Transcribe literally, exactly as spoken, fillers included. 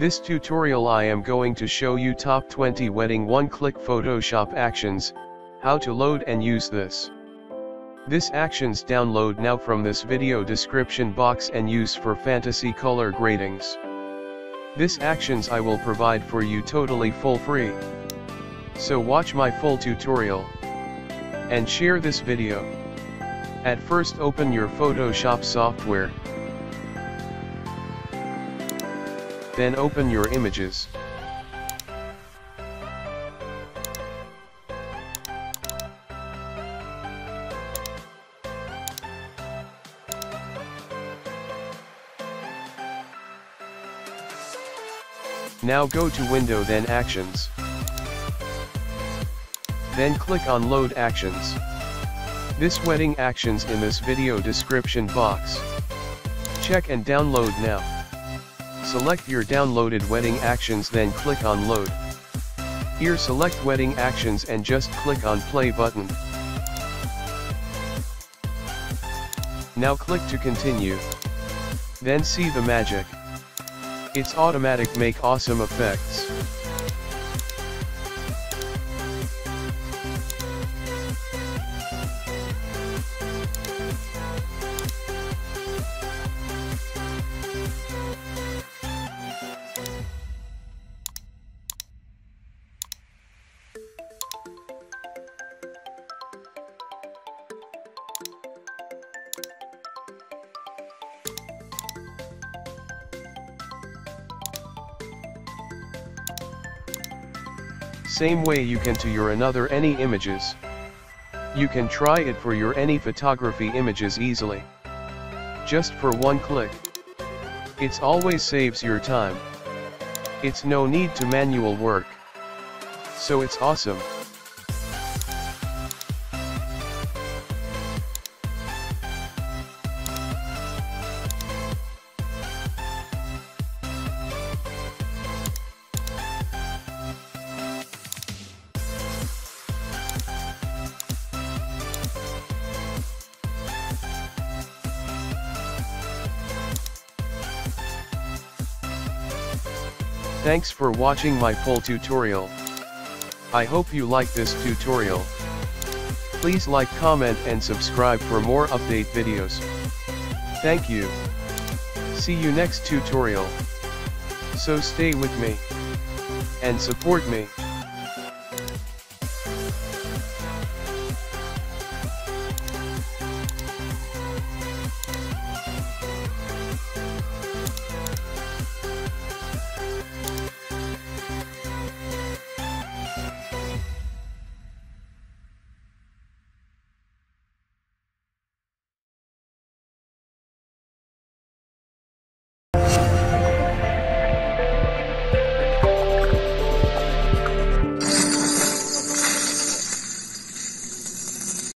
This tutorial I am going to show you top twenty wedding one-click Photoshop actions, how to load and use this. This actions download now from this video description box and use for fantasy color gradings. This actions I will provide for you totally full free. So watch my full tutorial and share this video. At first open your Photoshop software. Then open your images. Now go to Window, then Actions. Then click on Load Actions. This wedding actions in this video description box. Check and download now. Select your downloaded wedding actions, then click on Load. Here select wedding actions and just click on Play button. Now click to continue. Then see the magic. It's automatic make awesome effects. Same way you can to your another any images. You can try it for your any photography images easily. Just for one click. It's always saves your time. It's no need to manual work. So it's awesome. Thanks for watching my full tutorial. I hope you like this tutorial. Please like, comment and subscribe for more update videos. Thank you. See you next tutorial. So stay with me and support me.